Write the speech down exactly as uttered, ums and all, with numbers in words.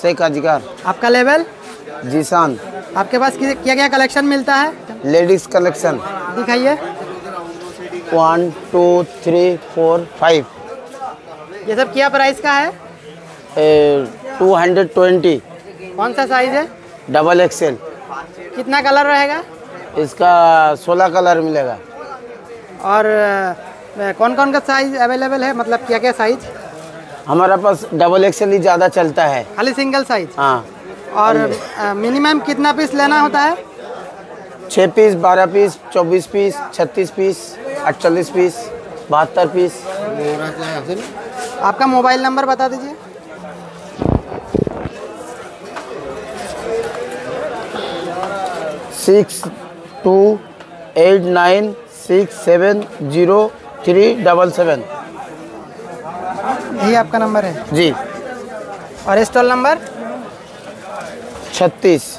शेख अजगर। आपका लेवल? जीशान। आपके पास क्या क्या कलेक्शन मिलता है? लेडीज कलेक्शन दिखाइए। One two three four five. ये सब क्या प्राइस का है? Two hundred twenty. कौन सा साइज है? Double XL. कितना कलर रहेगा इसका? सोलह कलर मिलेगा। और कौन कौन का साइज अवेलेबल है, मतलब क्या क्या साइज? हमारा पास डबल एक्सेल ही ज़्यादा चलता है, खाली सिंगल साइज। हाँ। और मिनिमम कितना पीस लेना होता है? छः पीस, बारह पीस, चौबीस पीस, छत्तीस पीस, अड़तालीस पीस, बहत्तर पीस। आपका मोबाइल नंबर बता दीजिए। Six two eight nine six seven zero three double seven. ये आपका नंबर है जी। और स्टॉल नंबर? छत्तीस।